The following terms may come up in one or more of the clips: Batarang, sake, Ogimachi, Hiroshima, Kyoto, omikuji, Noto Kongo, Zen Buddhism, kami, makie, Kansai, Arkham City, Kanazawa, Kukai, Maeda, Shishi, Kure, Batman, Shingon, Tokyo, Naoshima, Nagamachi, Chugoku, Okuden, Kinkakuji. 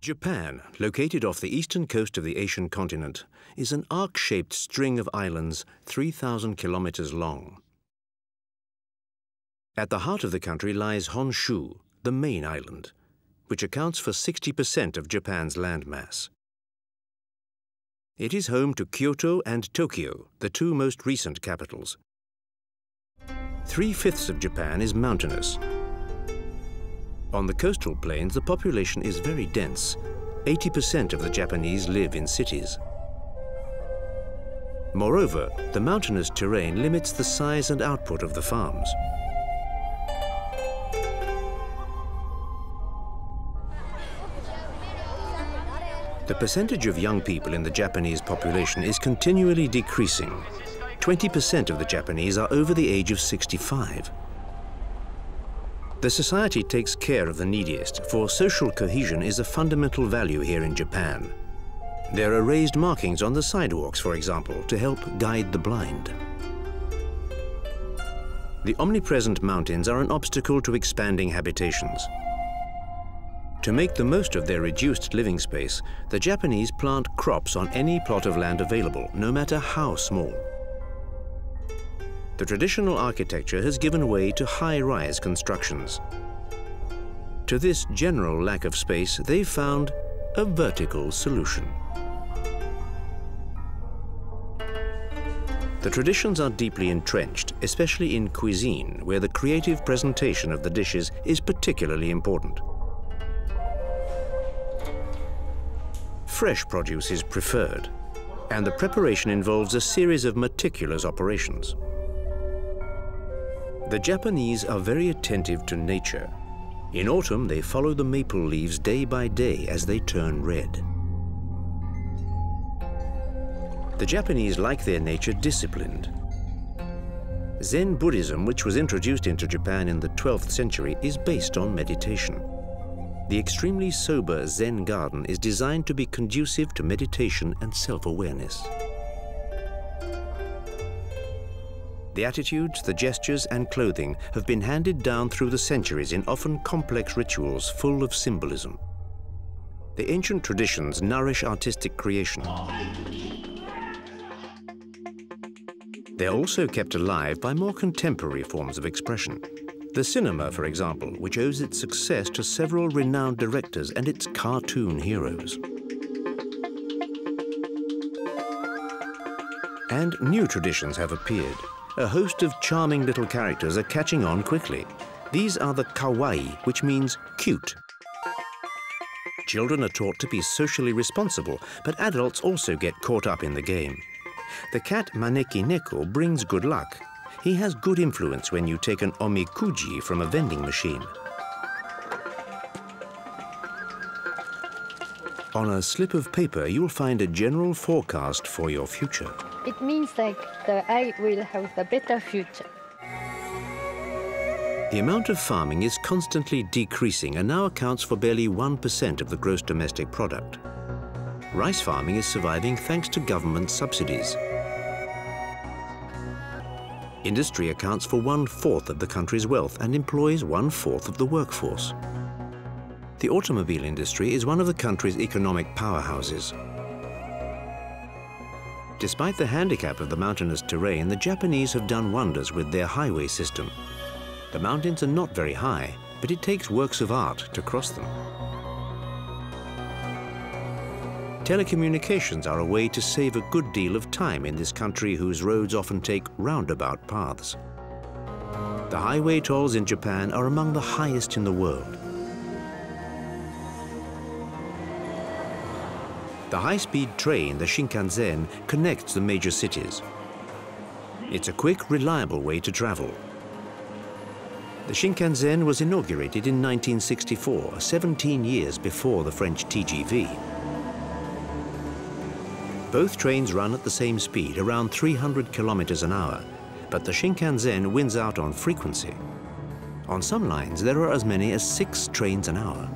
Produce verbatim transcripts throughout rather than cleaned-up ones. Japan, located off the eastern coast of the Asian continent, is an arc-shaped string of islands three thousand kilometers long. At the heart of the country lies Honshu, the main island, which accounts for sixty percent of Japan's landmass. It is home to Kyoto and Tokyo, the two most recent capitals. Three-fifths of Japan is mountainous. On the coastal plains, the population is very dense. eighty percent of the Japanese live in cities. Moreover, the mountainous terrain limits the size and output of the farms. The percentage of young people in the Japanese population is continually decreasing. twenty percent of the Japanese are over the age of sixty-five. The society takes care of the neediest, for social cohesion is a fundamental value here in Japan. There are raised markings on the sidewalks, for example, to help guide the blind. The omnipresent mountains are an obstacle to expanding habitations. To make the most of their reduced living space, the Japanese plant crops on any plot of land available, no matter how small. The traditional architecture has given way to high-rise constructions. To this general lack of space, they found a vertical solution. The traditions are deeply entrenched, especially in cuisine, where the creative presentation of the dishes is particularly important. Fresh produce is preferred, and the preparation involves a series of meticulous operations. The Japanese are very attentive to nature. In autumn, they follow the maple leaves day by day as they turn red. The Japanese like their nature disciplined. Zen Buddhism, which was introduced into Japan in the twelfth century, is based on meditation. The extremely sober Zen garden is designed to be conducive to meditation and self-awareness. The attitudes, the gestures, and clothing have been handed down through the centuries in often complex rituals full of symbolism. The ancient traditions nourish artistic creation. They're also kept alive by more contemporary forms of expression. The cinema, for example, which owes its success to several renowned directors and its cartoon heroes. And new traditions have appeared. A host of charming little characters are catching on quickly. These are the kawaii, which means cute. Children are taught to be socially responsible, but adults also get caught up in the game. The cat Maneki Neko brings good luck. He has good influence when you take an omikuji from a vending machine. On a slip of paper, you'll find a general forecast for your future. It means that I will have a better future. The amount of farming is constantly decreasing and now accounts for barely one percent of the gross domestic product. Rice farming is surviving thanks to government subsidies. Industry accounts for one-fourth of the country's wealth and employs one-fourth of the workforce. The automobile industry is one of the country's economic powerhouses. Despite the handicap of the mountainous terrain, the Japanese have done wonders with their highway system. The mountains are not very high, but it takes works of art to cross them. Telecommunications are a way to save a good deal of time in this country whose roads often take roundabout paths. The highway tolls in Japan are among the highest in the world. The high-speed train, the Shinkansen, connects the major cities. It's a quick, reliable way to travel. The Shinkansen was inaugurated in nineteen sixty-four, seventeen years before the French T G V. Both trains run at the same speed, around three hundred kilometers an hour, but the Shinkansen wins out on frequency. On some lines, there are as many as six trains an hour.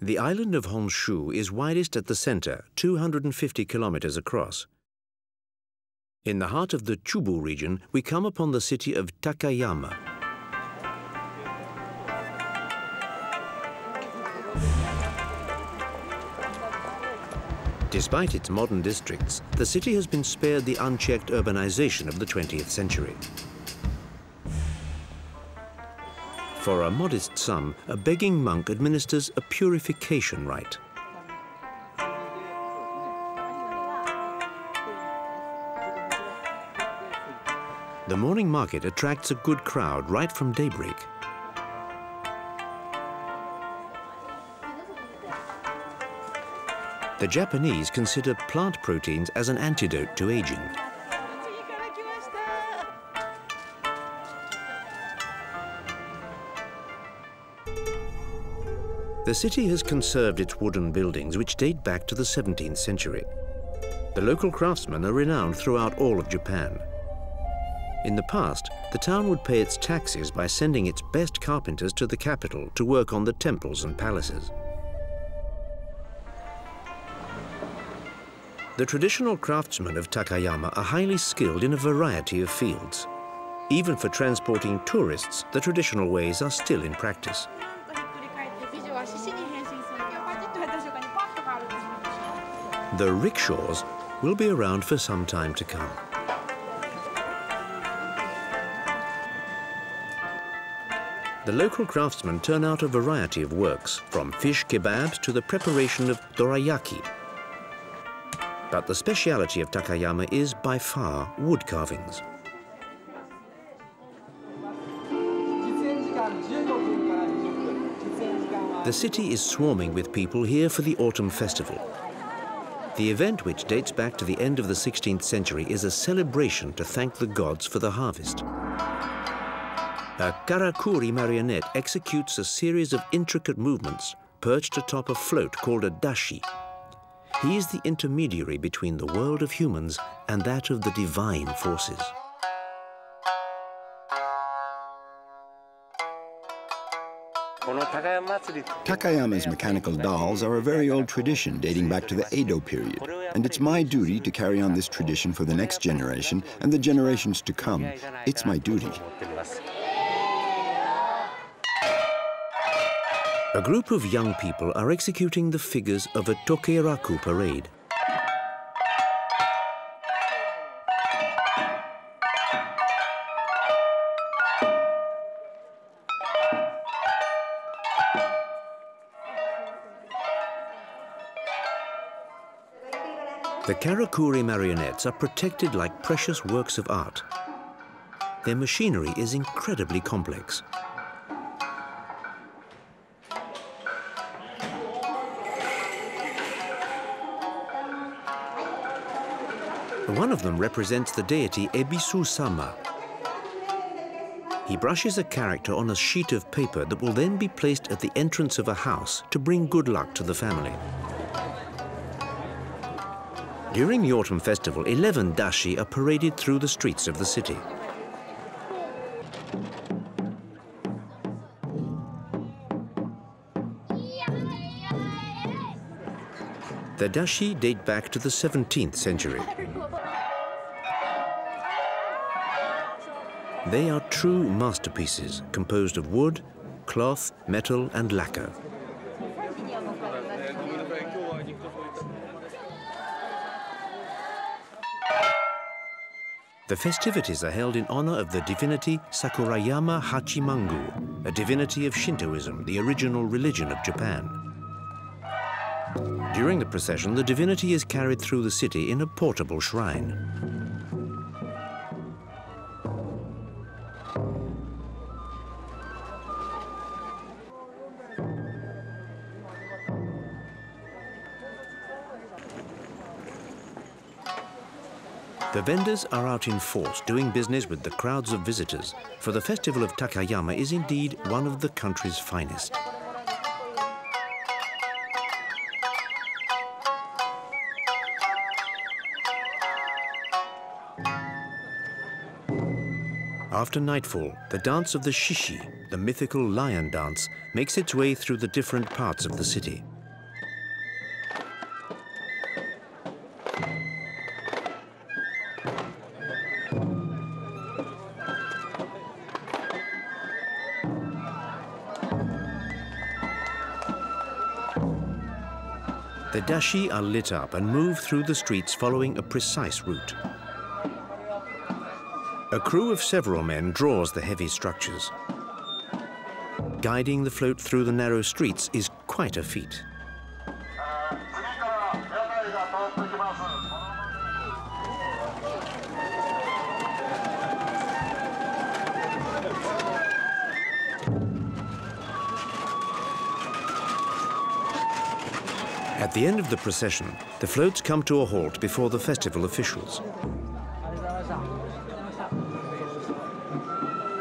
The island of Honshu is widest at the center, two hundred fifty kilometers across. In the heart of the Chubu region, we come upon the city of Takayama. Despite its modern districts, the city has been spared the unchecked urbanization of the twentieth century. For a modest sum, a begging monk administers a purification rite. The morning market attracts a good crowd right from daybreak. The Japanese consider plant proteins as an antidote to aging. The city has conserved its wooden buildings, which date back to the seventeenth century. The local craftsmen are renowned throughout all of Japan. In the past, the town would pay its taxes by sending its best carpenters to the capital to work on the temples and palaces. The traditional craftsmen of Takayama are highly skilled in a variety of fields. Even for transporting tourists, the traditional ways are still in practice. The rickshaws will be around for some time to come. The local craftsmen turn out a variety of works, from fish kebabs to the preparation of dorayaki. But the speciality of Takayama is, by far, wood carvings. The city is swarming with people here for the autumn festival. The event, which dates back to the end of the sixteenth century, is a celebration to thank the gods for the harvest. A Karakuri marionette executes a series of intricate movements perched atop a float called a dashi. He is the intermediary between the world of humans and that of the divine forces. Takayama's mechanical dolls are a very old tradition dating back to the Edo period, and it's my duty to carry on this tradition for the next generation and the generations to come. It's my duty. A group of young people are executing the figures of a Tokeraku parade. The Karakuri marionettes are protected like precious works of art. Their machinery is incredibly complex. One of them represents the deity Ebisu-sama. He brushes a character on a sheet of paper that will then be placed at the entrance of a house to bring good luck to the family. During the autumn festival, eleven dashi are paraded through the streets of the city. The dashi date back to the seventeenth century. They are true masterpieces, composed of wood, cloth, metal, and lacquer. The festivities are held in honor of the divinity Sakurayama Hachimangu, a divinity of Shintoism, the original religion of Japan. During the procession, the divinity is carried through the city in a portable shrine. The vendors are out in force, doing business with the crowds of visitors, for the festival of Takayama is indeed one of the country's finest. After nightfall, the dance of the Shishi, the mythical lion dance makes its way through the different parts of the city. The dashi are lit up and move through the streets following a precise route. A crew of several men draws the heavy structures. Guiding the float through the narrow streets is quite a feat. At the end of the procession, the floats come to a halt before the festival officials.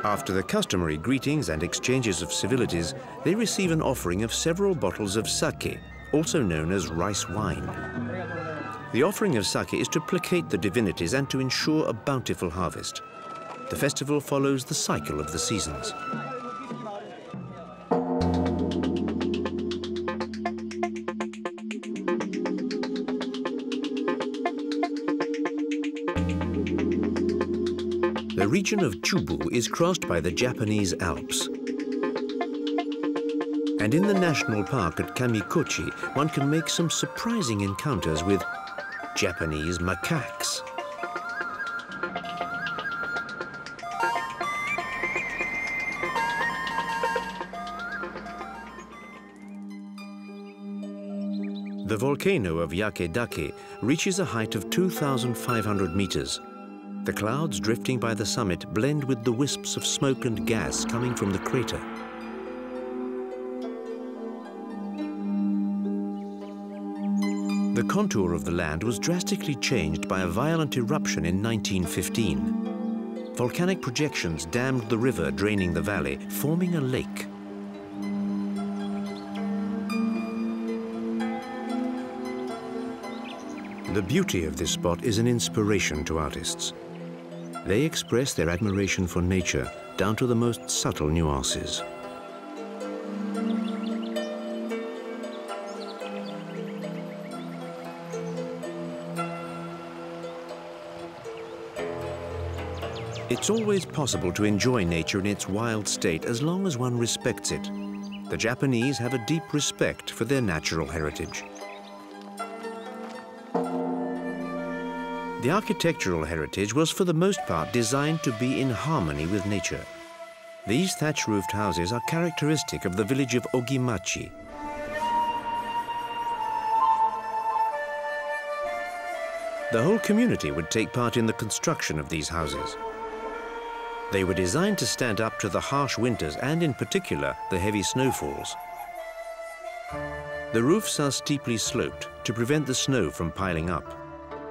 After the customary greetings and exchanges of civilities, they receive an offering of several bottles of sake, also known as rice wine. The offering of sake is to placate the divinities and to ensure a bountiful harvest. The festival follows the cycle of the seasons. The region of Chubu is crossed by the Japanese Alps. And in the national park at Kamikochi, one can make some surprising encounters with Japanese macaques. The volcano of Yakedake reaches a height of two thousand five hundred meters. The clouds drifting by the summit blend with the wisps of smoke and gas coming from the crater. The contour of the land was drastically changed by a violent eruption in nineteen fifteen. Volcanic projections dammed the river draining the valley, forming a lake. The beauty of this spot is an inspiration to artists. They express their admiration for nature down to the most subtle nuances. It's always possible to enjoy nature in its wild state as long as one respects it. The Japanese have a deep respect for their natural heritage. The architectural heritage was for the most part designed to be in harmony with nature. These thatch-roofed houses are characteristic of the village of Ogimachi. The whole community would take part in the construction of these houses. They were designed to stand up to the harsh winters and, in particular, the heavy snowfalls. The roofs are steeply sloped to prevent the snow from piling up.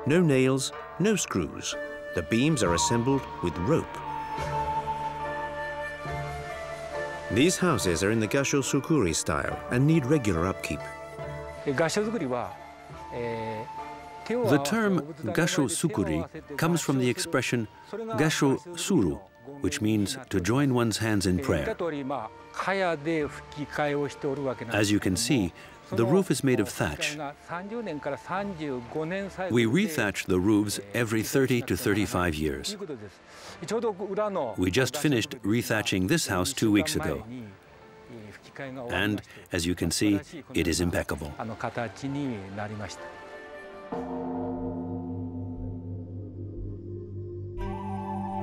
No nails, no screws. The beams are assembled with rope. These houses are in the gassho-zukuri style and need regular upkeep. The term gassho-zukuri comes from the expression gassho-suru, which means to join one's hands in prayer. As you can see, the roof is made of thatch. We rethatch the roofs every thirty to thirty-five years. We just finished rethatching this house two weeks ago. And as you can see, it is impeccable.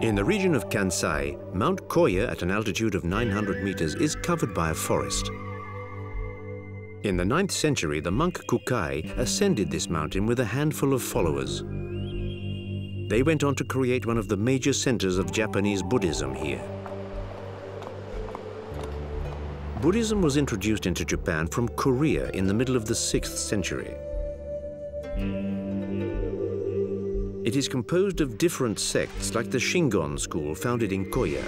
In the region of Kansai, Mount Koya at an altitude of nine hundred meters is covered by a forest. In the ninth century, the monk Kukai ascended this mountain with a handful of followers. They went on to create one of the major centers of Japanese Buddhism here. Buddhism was introduced into Japan from Korea in the middle of the sixth century. It is composed of different sects like the Shingon school founded in Koya.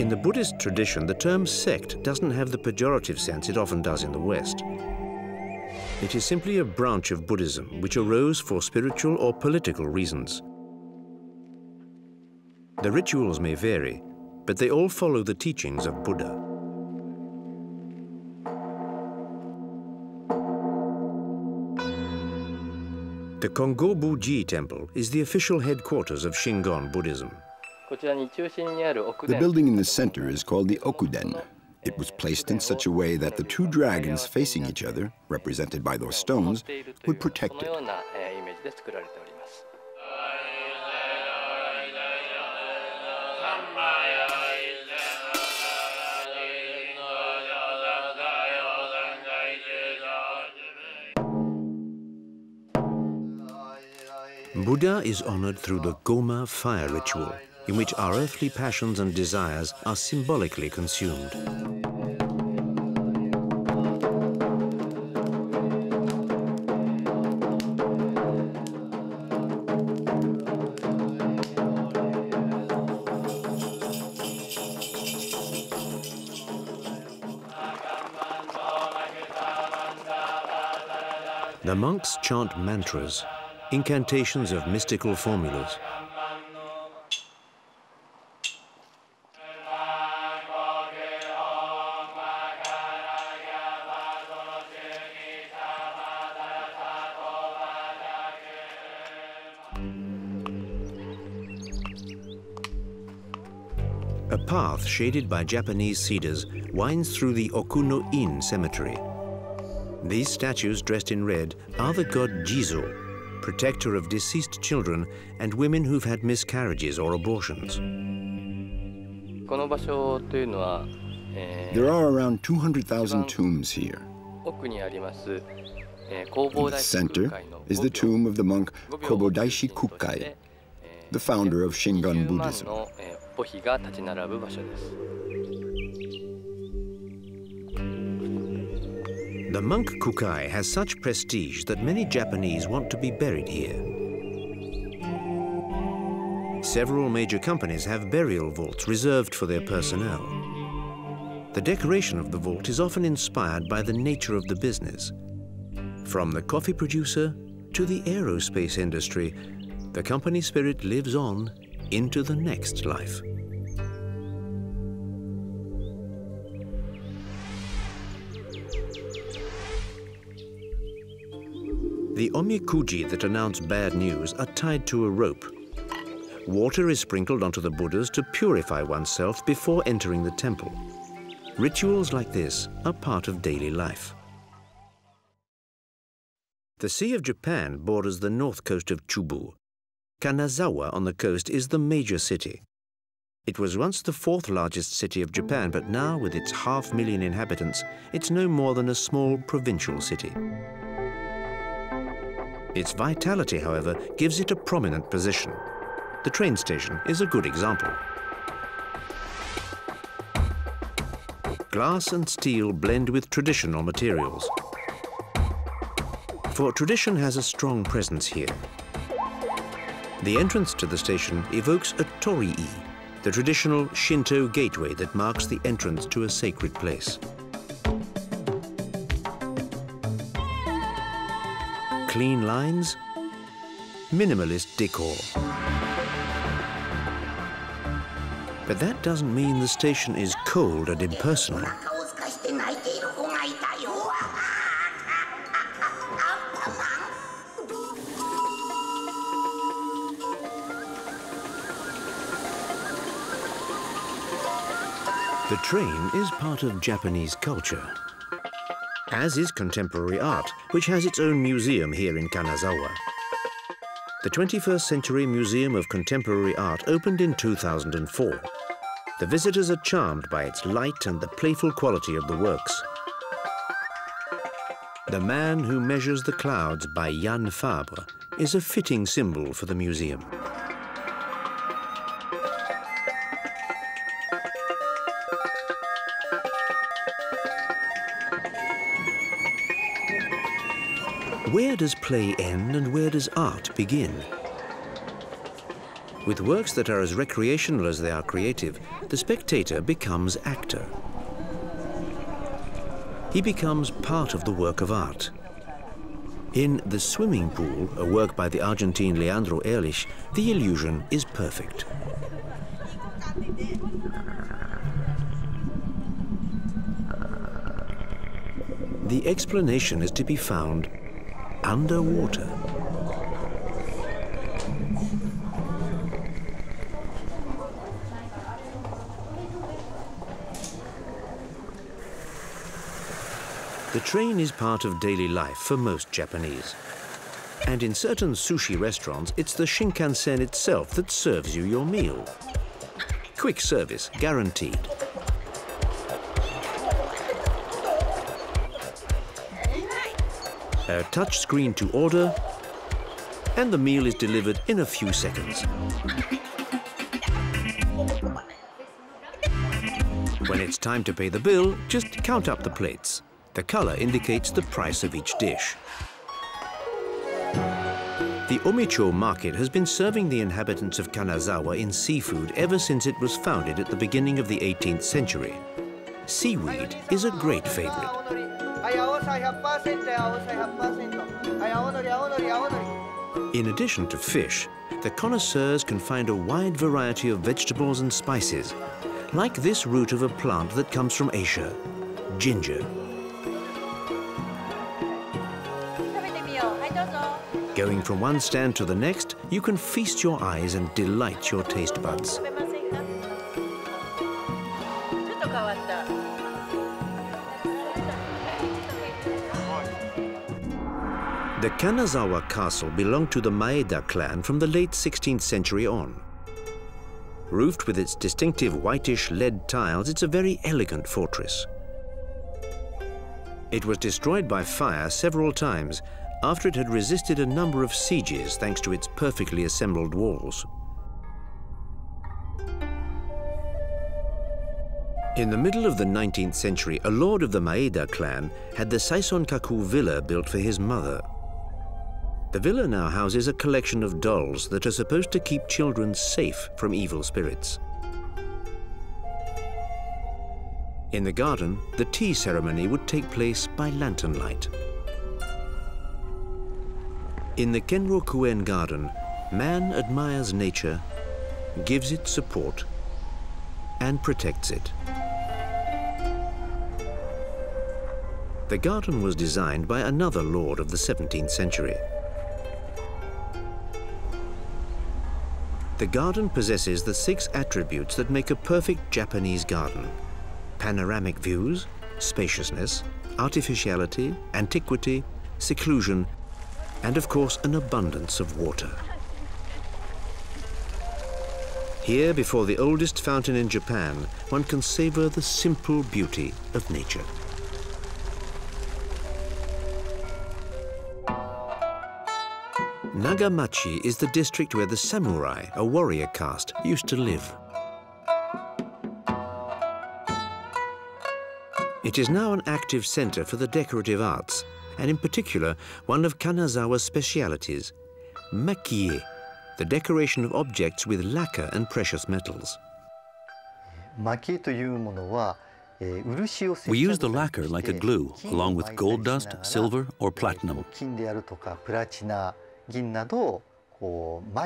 In the Buddhist tradition, the term sect doesn't have the pejorative sense it often does in the West. It is simply a branch of Buddhism which arose for spiritual or political reasons. The rituals may vary, but they all follow the teachings of Buddha. The Kongobuji Temple is the official headquarters of Shingon Buddhism. The building in the center is called the Okuden. It was placed in such a way that the two dragons facing each other, represented by those stones, would protect it. Buddha is honored through the Goma fire ritual, in which our earthly passions and desires are symbolically consumed. The monks chant mantras, incantations of mystical formulas. A path shaded by Japanese cedars winds through the Okuno-in cemetery. These statues dressed in red are the god Jizo, protector of deceased children and women who've had miscarriages or abortions. There are around two hundred thousand tombs here. In the center is the tomb of the monk Kobodaishi Kukai, the founder of Shingon Buddhism. The monk Kukai has such prestige that many Japanese want to be buried here. Several major companies have burial vaults reserved for their personnel. The decoration of the vault is often inspired by the nature of the business. From the coffee producer to the aerospace industry, the company spirit lives on into the next life. The omikuji that announce bad news are tied to a rope. Water is sprinkled onto the Buddhas to purify oneself before entering the temple. Rituals like this are part of daily life. The Sea of Japan borders the north coast of Chubu. Kanazawa on the coast is the major city. It was once the fourth largest city of Japan, but now, with its half million inhabitants, it's no more than a small provincial city. Its vitality, however, gives it a prominent position. The train station is a good example. Glass and steel blend with traditional materials, for tradition has a strong presence here. The entrance to the station evokes a torii, the traditional Shinto gateway that marks the entrance to a sacred place. Clean lines, minimalist decor. But that doesn't mean the station is cold and impersonal. The train is part of Japanese culture, as is contemporary art, which has its own museum here in Kanazawa. The twenty-first century Museum of Contemporary Art opened in two thousand four. The visitors are charmed by its light and the playful quality of the works. The Man Who Measures the Clouds by Jan Fabre is a fitting symbol for the museum. Where does play end and where does art begin? With works that are as recreational as they are creative, the spectator becomes actor. He becomes part of the work of art. In The Swimming Pool, a work by the Argentine Leandro Ehrlich, the illusion is perfect. The explanation is to be found underwater. The train is part of daily life for most Japanese. And in certain sushi restaurants, it's the Shinkansen itself that serves you your meal. Quick service, guaranteed. A touch screen to order, and the meal is delivered in a few seconds. When it's time to pay the bill, just count up the plates. The color indicates the price of each dish. The Omicho market has been serving the inhabitants of Kanazawa in seafood ever since it was founded at the beginning of the eighteenth century. Seaweed is a great favorite. In addition to fish, the connoisseurs can find a wide variety of vegetables and spices, like this root of a plant that comes from Asia, ginger. Going from one stand to the next, you can feast your eyes and delight your taste buds. The Kanazawa castle belonged to the Maeda clan from the late sixteenth century on. Roofed with its distinctive whitish lead tiles, it's a very elegant fortress. It was destroyed by fire several times after it had resisted a number of sieges thanks to its perfectly assembled walls. In the middle of the nineteenth century, a lord of the Maeda clan had the Saisonkaku villa built for his mother. The villa now houses a collection of dolls that are supposed to keep children safe from evil spirits. In the garden, the tea ceremony would take place by lantern light. In the Kenrokuen garden, man admires nature, gives it support, and protects it. The garden was designed by another lord of the seventeenth century. The garden possesses the six attributes that make a perfect Japanese garden: panoramic views, spaciousness, artificiality, antiquity, seclusion, and of course an abundance of water. Here, before the oldest fountain in Japan, one can savor the simple beauty of nature. Nagamachi is the district where the samurai, a warrior caste, used to live. It is now an active center for the decorative arts, and in particular, one of Kanazawa's specialities, makie, the decoration of objects with lacquer and precious metals. We use the lacquer like a glue, along with gold dust, silver, or platinum.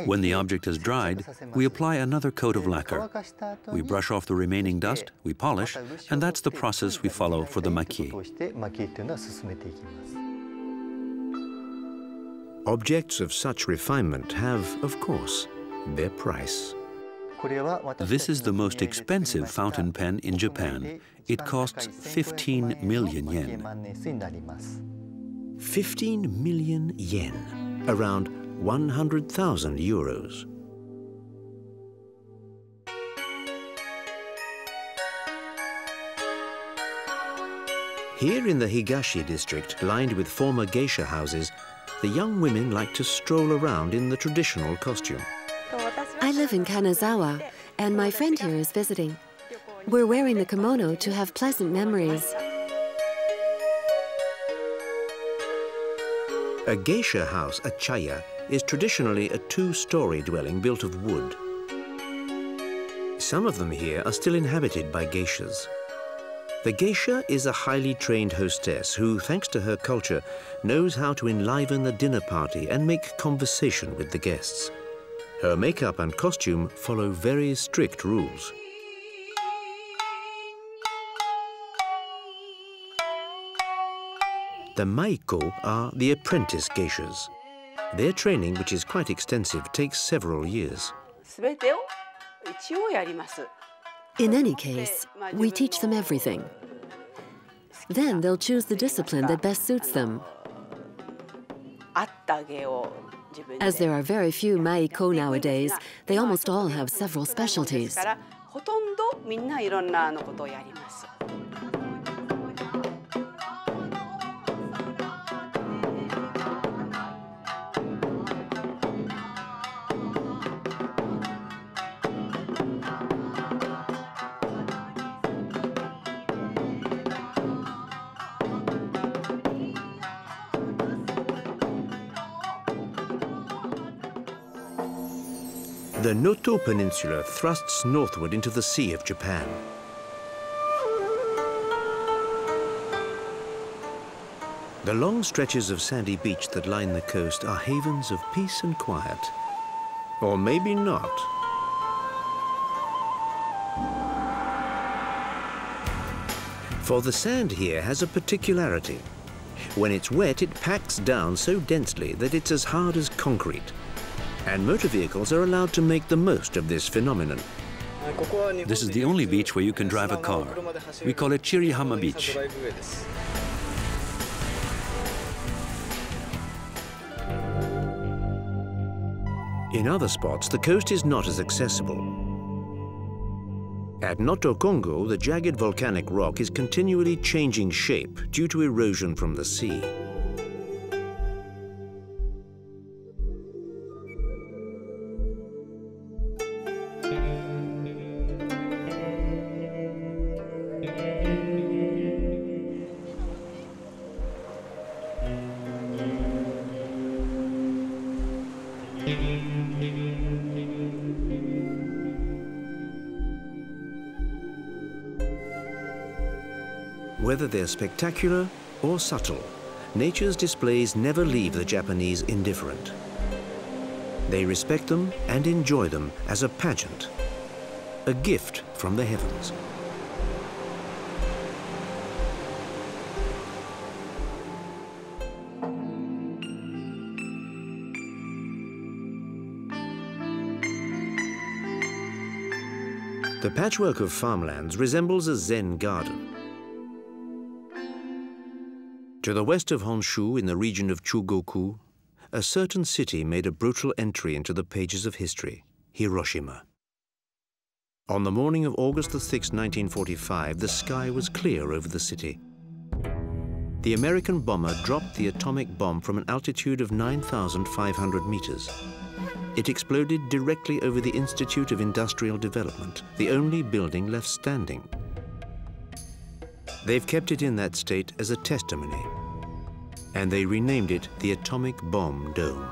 When the object is dried, we apply another coat of lacquer. We brush off the remaining dust, we polish, and that's the process we follow for the makie. Objects of such refinement have, of course, their price. This is the most expensive fountain pen in Japan. It costs fifteen million yen. fifteen million yen. Around one hundred thousand euros. Here in the Higashi district, lined with former geisha houses, the young women like to stroll around in the traditional costume. I live in Kanazawa, and my friend here is visiting. We're wearing the kimono to have pleasant memories. A geisha house, a chaya, is traditionally a two-story dwelling built of wood. Some of them here are still inhabited by geishas. The geisha is a highly trained hostess who, thanks to her culture, knows how to enliven the dinner party and make conversation with the guests. Her makeup and costume follow very strict rules. The Maiko are the apprentice geishas. Their training, which is quite extensive, takes several years. In any case, we teach them everything. Then they'll choose the discipline that best suits them. As there are very few Maiko nowadays, they almost all have several specialties. The Noto Peninsula thrusts northward into the Sea of Japan. The long stretches of sandy beach that line the coast are havens of peace and quiet. Or maybe not. For the sand here has a particularity. When it's wet, it packs down so densely that it's as hard as concrete. And motor vehicles are allowed to make the most of this phenomenon. This is the only beach where you can drive a car. We call it Chirihama Beach. In other spots, the coast is not as accessible. At Noto Kongo, the jagged volcanic rock is continually changing shape due to erosion from the sea. Whether they're spectacular or subtle, nature's displays never leave the Japanese indifferent. They respect them and enjoy them as a pageant, a gift from the heavens. The patchwork of farmlands resembles a Zen garden. To the west of Honshu, in the region of Chugoku, a certain city made a brutal entry into the pages of history, Hiroshima. On the morning of August the sixth, nineteen forty-five, the sky was clear over the city. The American bomber dropped the atomic bomb from an altitude of nine thousand five hundred meters. It exploded directly over the Institute of Industrial Development, the only building left standing. They've kept it in that state as a testimony, and they renamed it the Atomic Bomb Dome.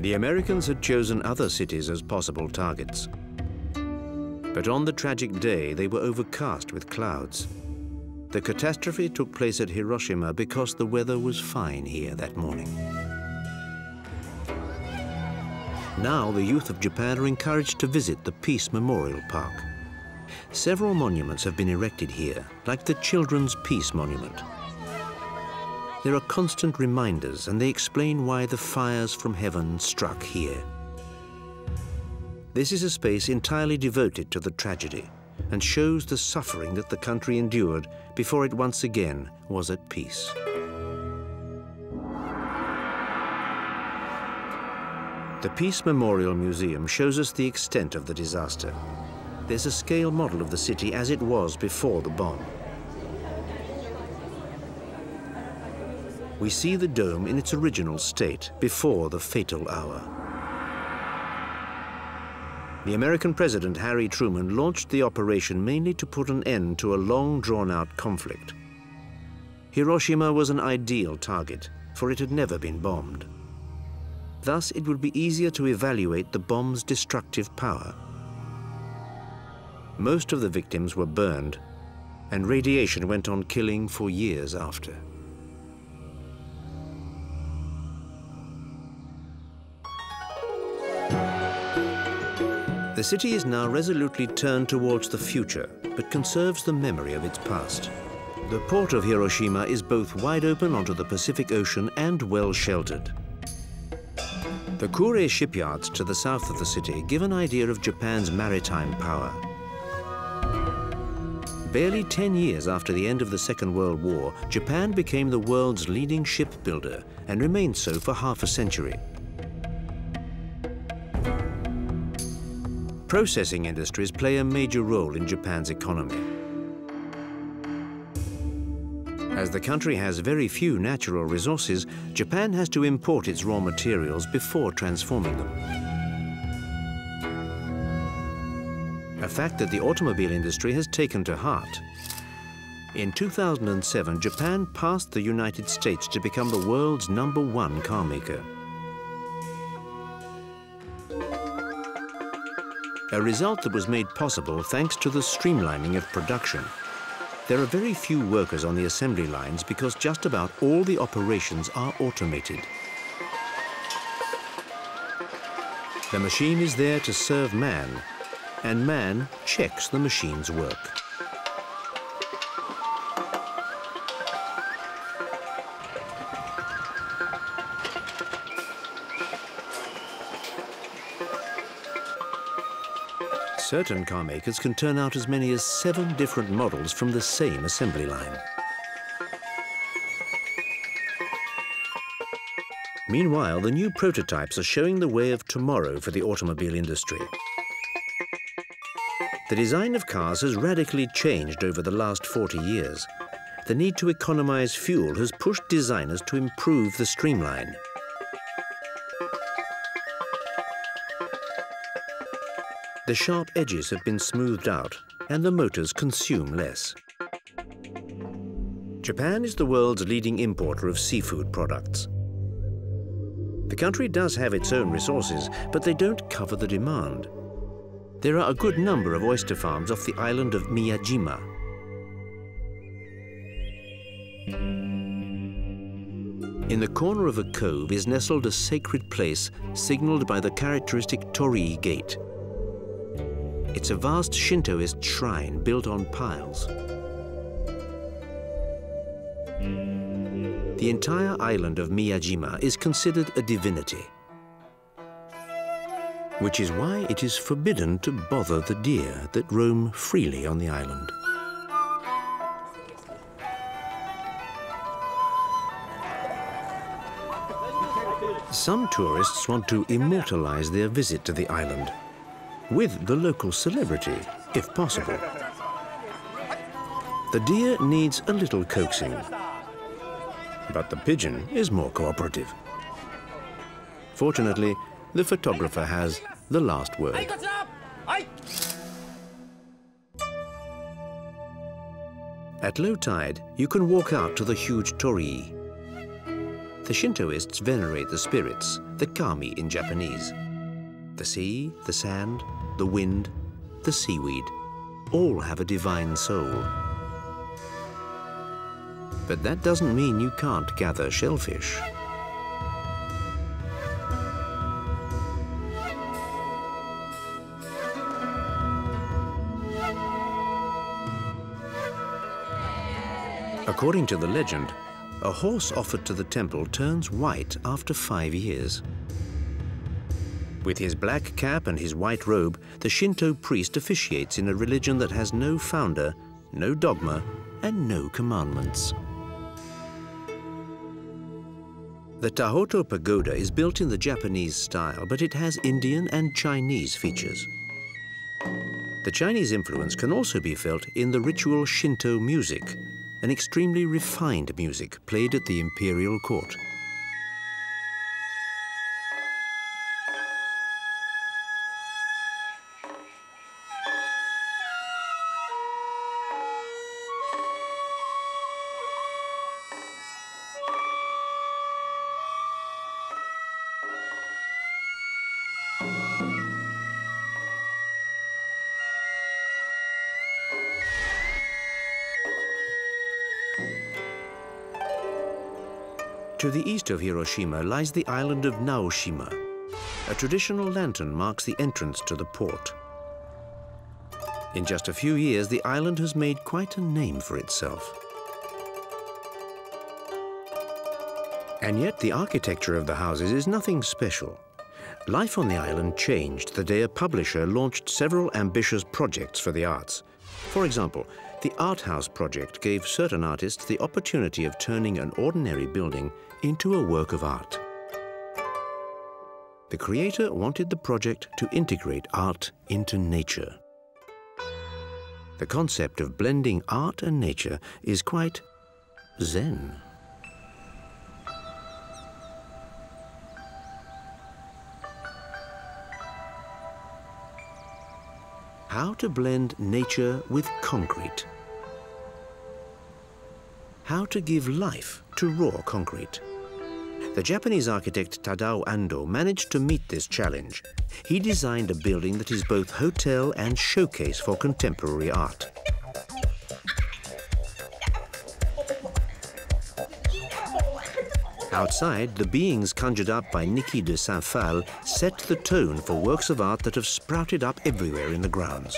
The Americans had chosen other cities as possible targets. But on the tragic day, they were overcast with clouds. The catastrophe took place at Hiroshima because the weather was fine here that morning. Now the youth of Japan are encouraged to visit the Peace Memorial Park. Several monuments have been erected here, like the Children's Peace Monument. There are constant reminders, and they explain why the fires from heaven struck here. This is a space entirely devoted to the tragedy and shows the suffering that the country endured before it once again was at peace. The Peace Memorial Museum shows us the extent of the disaster. There's a scale model of the city as it was before the bomb. We see the dome in its original state before the fatal hour. The American President Harry Truman launched the operation mainly to put an end to a long, drawn-out conflict. Hiroshima was an ideal target, for it had never been bombed. Thus, it would be easier to evaluate the bomb's destructive power. Most of the victims were burned, and radiation went on killing for years after. The city is now resolutely turned towards the future, but conserves the memory of its past. The port of Hiroshima is both wide open onto the Pacific Ocean and well sheltered. The Kure shipyards to the south of the city give an idea of Japan's maritime power. Barely ten years after the end of the Second World War, Japan became the world's leading shipbuilder and remained so for half a century. Processing industries play a major role in Japan's economy. As the country has very few natural resources, Japan has to import its raw materials before transforming them. A fact that the automobile industry has taken to heart. In two thousand seven, Japan passed the United States to become the world's number one car maker. A result that was made possible thanks to the streamlining of production. There are very few workers on the assembly lines because just about all the operations are automated. The machine is there to serve man, and man checks the machine's work. Certain car makers can turn out as many as seven different models from the same assembly line. Meanwhile, the new prototypes are showing the way of tomorrow for the automobile industry. The design of cars has radically changed over the last forty years. The need to economize fuel has pushed designers to improve the streamline. The sharp edges have been smoothed out, and the motors consume less. Japan is the world's leading importer of seafood products. The country does have its own resources, but they don't cover the demand. There are a good number of oyster farms off the island of Miyajima. In the corner of a cove is nestled a sacred place signaled by the characteristic torii gate. It's a vast Shintoist shrine built on piles. The entire island of Miyajima is considered a divinity, which is why it is forbidden to bother the deer that roam freely on the island. Some tourists want to immortalize their visit to the island, with the local celebrity, if possible. The deer needs a little coaxing, but the pigeon is more cooperative. Fortunately, the photographer has the last word. At low tide, you can walk out to the huge torii. The Shintoists venerate the spirits, the kami in Japanese. The sea, the sand, the wind, the seaweed, all have a divine soul. But that doesn't mean you can't gather shellfish. According to the legend, a horse offered to the temple turns white after five years. With his black cap and his white robe, the Shinto priest officiates in a religion that has no founder, no dogma, and no commandments. The Tahoto Pagoda is built in the Japanese style, but it has Indian and Chinese features. The Chinese influence can also be felt in the ritual Shinto music, an extremely refined music played at the imperial court. To the east of Hiroshima lies the island of Naoshima. A traditional lantern marks the entrance to the port. In just a few years, the island has made quite a name for itself. And yet the architecture of the houses is nothing special. Life on the island changed the day a publisher launched several ambitious projects for the arts. For example, the Art House project gave certain artists the opportunity of turning an ordinary building into a work of art. The creator wanted the project to integrate art into nature. The concept of blending art and nature is quite Zen. How to blend nature with concrete. How to give life to raw concrete. The Japanese architect Tadao Ando managed to meet this challenge. He designed a building that is both hotel and showcase for contemporary art. Outside, the beings conjured up by Niki de Saint-Phal set the tone for works of art that have sprouted up everywhere in the grounds.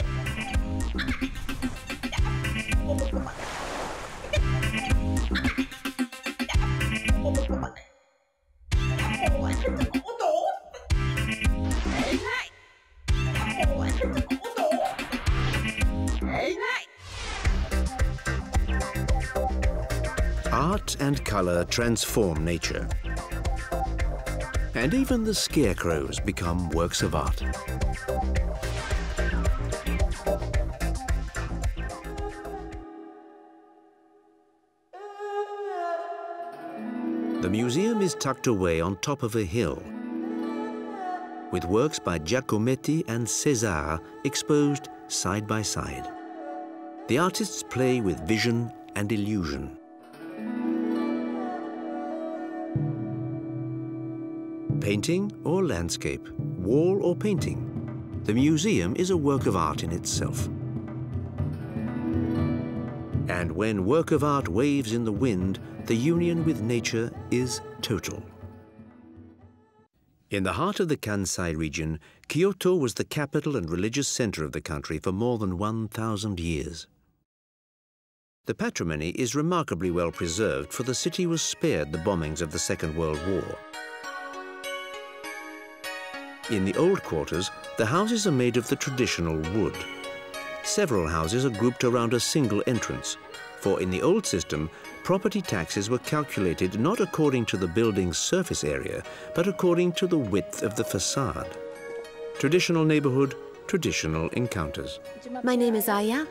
Art and color transform nature. And even the scarecrows become works of art. The museum is tucked away on top of a hill, with works by Giacometti and César exposed side by side. The artists play with vision and illusion. Painting or landscape, wall or painting, the museum is a work of art in itself. And when work of art waves in the wind, the union with nature is total. In the heart of the Kansai region, Kyoto was the capital and religious center of the country for more than one thousand years. The patrimony is remarkably well preserved, for the city was spared the bombings of the Second World War. In the old quarters, the houses are made of the traditional wood. Several houses are grouped around a single entrance, for in the old system, property taxes were calculated not according to the building's surface area, but according to the width of the facade. Traditional neighborhood, traditional encounters. My name is Aya.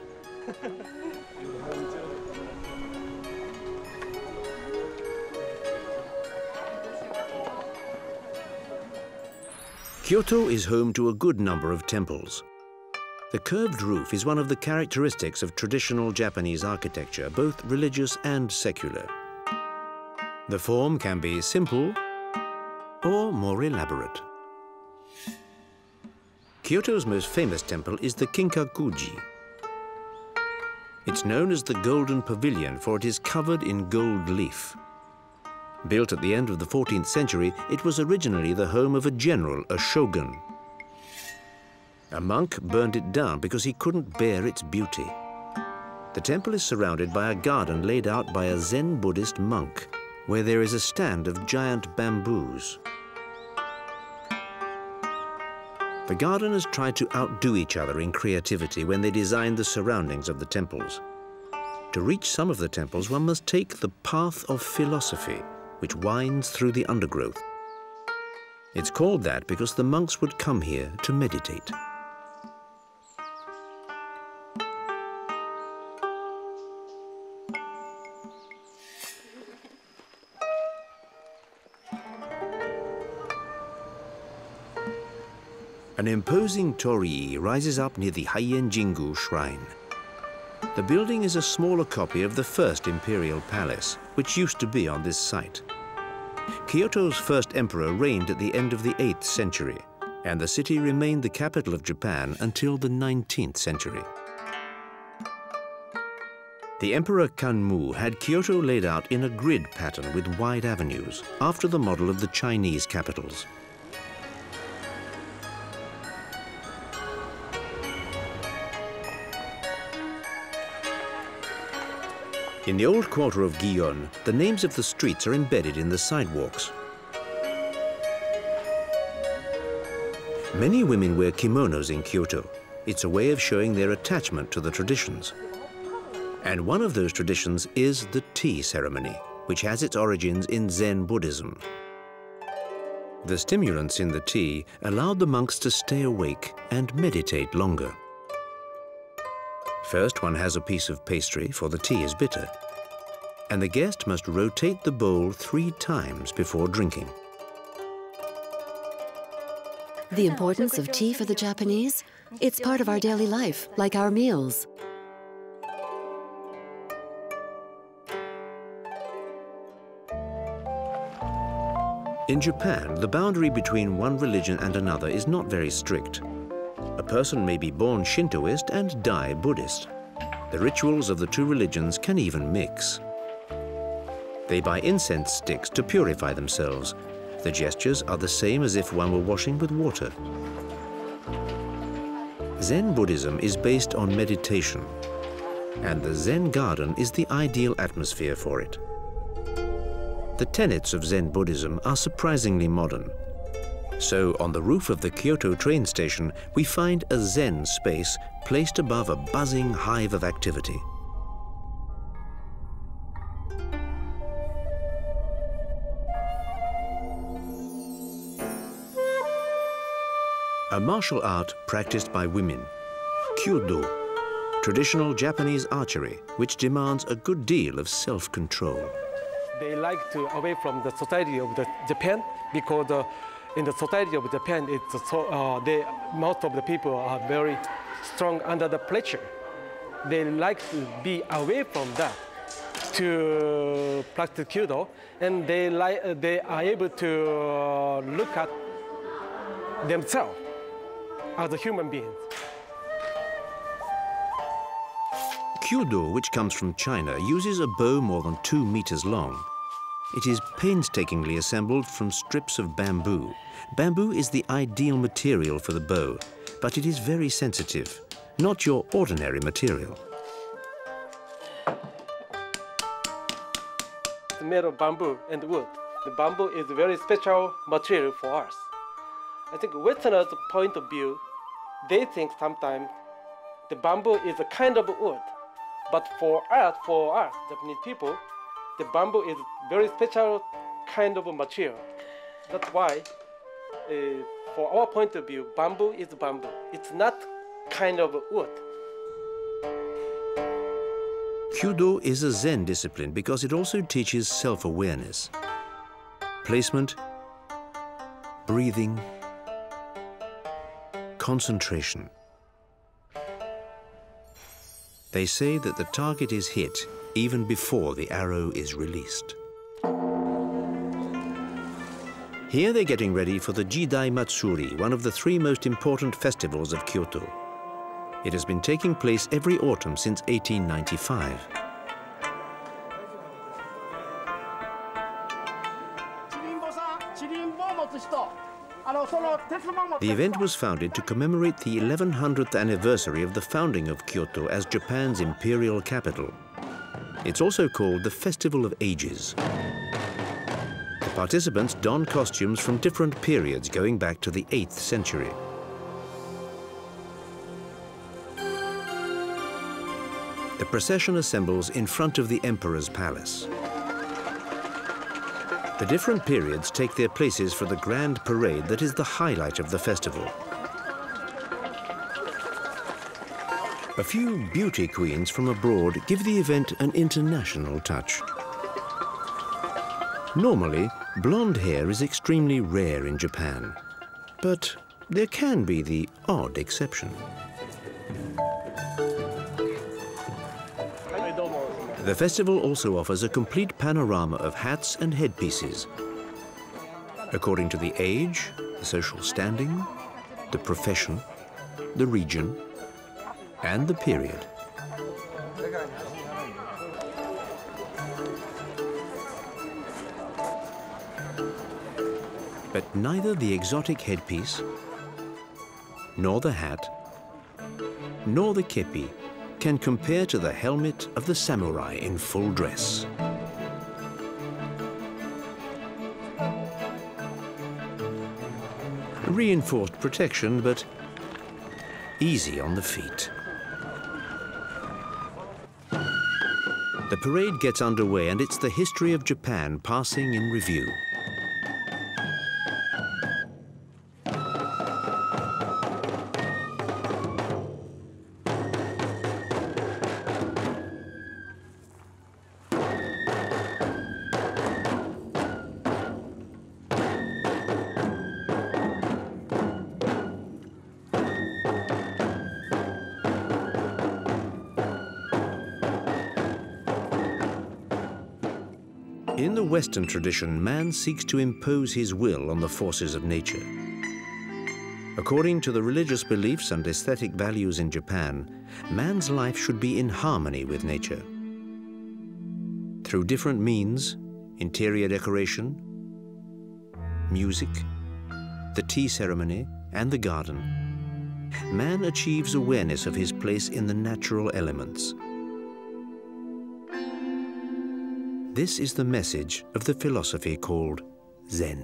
Kyoto is home to a good number of temples. The curved roof is one of the characteristics of traditional Japanese architecture, both religious and secular. The form can be simple or more elaborate. Kyoto's most famous temple is the Kinkakuji. It's known as the Golden Pavilion, for it is covered in gold leaf. Built at the end of the fourteenth century, it was originally the home of a general, a shogun. A monk burned it down because he couldn't bear its beauty. The temple is surrounded by a garden laid out by a Zen Buddhist monk, where there is a stand of giant bamboos. The gardeners tried to outdo each other in creativity when they designed the surroundings of the temples. To reach some of the temples, one must take the path of philosophy, which winds through the undergrowth. It's called that because the monks would come here to meditate. An imposing torii rises up near the Heien Jingu shrine. The building is a smaller copy of the first imperial palace, which used to be on this site. Kyoto's first emperor reigned at the end of the eighth century, and the city remained the capital of Japan until the nineteenth century. The Emperor Kanmu had Kyoto laid out in a grid pattern with wide avenues, after the model of the Chinese capitals. In the old quarter of Gion, the names of the streets are embedded in the sidewalks. Many women wear kimonos in Kyoto. It's a way of showing their attachment to the traditions. And one of those traditions is the tea ceremony, which has its origins in Zen Buddhism. The stimulants in the tea allowed the monks to stay awake and meditate longer. First, one has a piece of pastry, for the tea is bitter, and the guest must rotate the bowl three times before drinking. The importance of tea for the Japanese? It's part of our daily life, like our meals. In Japan, the boundary between one religion and another is not very strict. A person may be born Shintoist and die Buddhist. The rituals of the two religions can even mix. They buy incense sticks to purify themselves. The gestures are the same as if one were washing with water. Zen Buddhism is based on meditation, and the Zen garden is the ideal atmosphere for it. The tenets of Zen Buddhism are surprisingly modern. So, on the roof of the Kyoto train station, we find a Zen space placed above a buzzing hive of activity. A martial art practiced by women, Kyudo, traditional Japanese archery, which demands a good deal of self-control. They like to away from the society of the Japan because uh, in the society of Japan, it's, uh, they, most of the people are very strong under the pressure. They like to be away from that to practice Kyudo, and they, like, they are able to uh, look at themselves as a human being. Kyudo, which comes from China, uses a bow more than two meters long. It is painstakingly assembled from strips of bamboo. Bamboo is the ideal material for the bow, but it is very sensitive, not your ordinary material. It's made of bamboo and wood. The bamboo is a very special material for us. I think Westerners' point of view, they think sometimes the bamboo is a kind of wood. But for us, for us, Japanese people, the bamboo is a very special kind of material. That's why, uh, for our point of view, bamboo is bamboo. It's not kind of wood. Kyudo is a Zen discipline because it also teaches self-awareness. Placement, breathing, concentration. They say that the target is hit even before the arrow is released. Here they're getting ready for the Jidai Matsuri, one of the three most important festivals of Kyoto. It has been taking place every autumn since eighteen ninety-five. The event was founded to commemorate the eleven hundredth anniversary of the founding of Kyoto as Japan's imperial capital. It's also called the Festival of Ages. The participants don costumes from different periods going back to the eighth century. The procession assembles in front of the emperor's palace. The different periods take their places for the grand parade that is the highlight of the festival. A few beauty queens from abroad give the event an international touch. Normally, blonde hair is extremely rare in Japan, but there can be the odd exception. The festival also offers a complete panorama of hats and headpieces, according to the age, the social standing, the profession, the region, and the period. but neither the exotic headpiece, nor the hat, nor the kepi can compare to the helmet of the samurai in full dress. Reinforced protection, but easy on the feet. The parade gets underway, and it's the history of Japan passing in review. In Western tradition, man seeks to impose his will on the forces of nature. According to the religious beliefs and aesthetic values in Japan, man's life should be in harmony with nature. Through different means, interior decoration, music, the tea ceremony, and the garden, man achieves awareness of his place in the natural elements. This is the message of the philosophy called Zen.